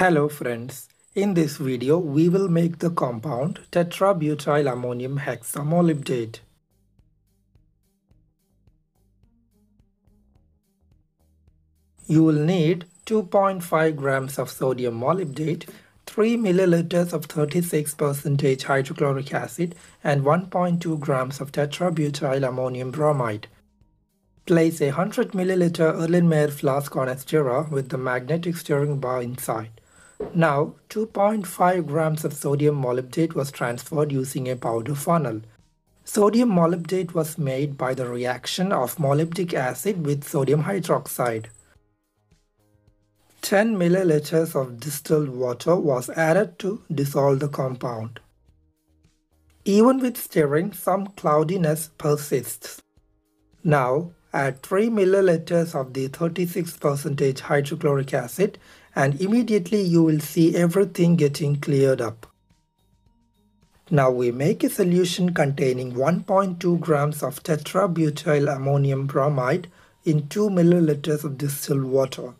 Hello friends, in this video we will make the compound tetrabutyl ammonium hexamolybdate. You will need 2.5 grams of sodium molybdate, 3 milliliters of 36% hydrochloric acid and 1.2 grams of tetrabutyl ammonium bromide. Place a 100 milliliter Erlenmeyer flask on a stirrer with the magnetic stirring bar inside. Now, 2.5 grams of sodium molybdate was transferred using a powder funnel. Sodium molybdate was made by the reaction of molybdic acid with sodium hydroxide. 10 milliliters of distilled water was added to dissolve the compound. Even with stirring, some cloudiness persists. Now, add 3 milliliters of the 36% hydrochloric acid and immediately you will see everything getting cleared up. Now we make a solution containing 1.2 grams of tetrabutyl ammonium bromide in 2 milliliters of distilled water.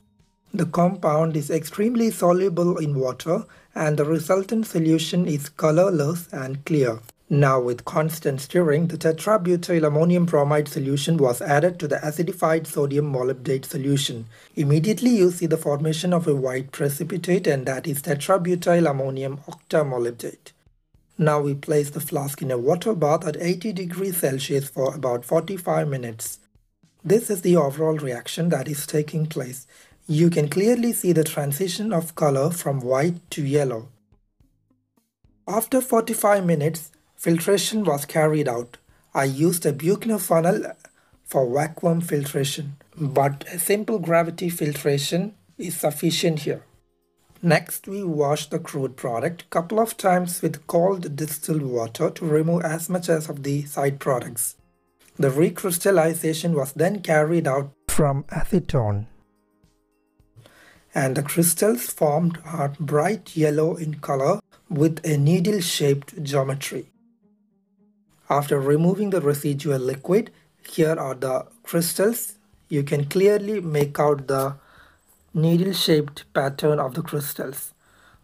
The compound is extremely soluble in water and the resultant solution is colorless and clear. Now with constant stirring, the tetrabutyl ammonium bromide solution was added to the acidified sodium molybdate solution. Immediately you see the formation of a white precipitate, and that is tetrabutyl ammonium octamolybdate. Now we place the flask in a water bath at 80 degrees Celsius for about 45 minutes. This is the overall reaction that is taking place. You can clearly see the transition of color from white to yellow. After 45 minutes, filtration was carried out. I used a Buchner funnel for vacuum filtration, but a simple gravity filtration is sufficient here. Next, we wash the crude product a couple of times with cold distilled water to remove as much as of the side products. The recrystallization was then carried out from acetone, and the crystals formed are bright yellow in color with a needle-shaped geometry. After removing the residual liquid, here are the crystals. You can clearly make out the needle-shaped pattern of the crystals.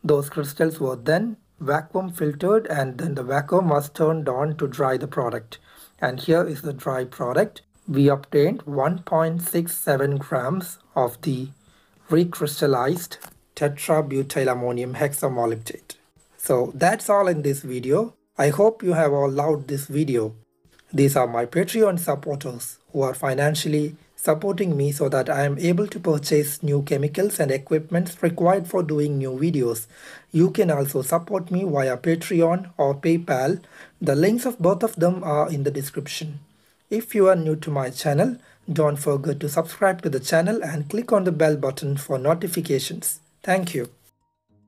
Those crystals were then vacuum filtered, and then the vacuum was turned on to dry the product. And here is the dry product. We obtained 1.67 grams of the recrystallized tetrabutyl ammonium hexamolybdate. So that's all in this video. I hope you have all loved this video. These are my Patreon supporters who are financially supporting me so that I am able to purchase new chemicals and equipments required for doing new videos. You can also support me via Patreon or PayPal. The links of both of them are in the description. If you are new to my channel, don't forget to subscribe to the channel and click on the bell button for notifications. Thank you.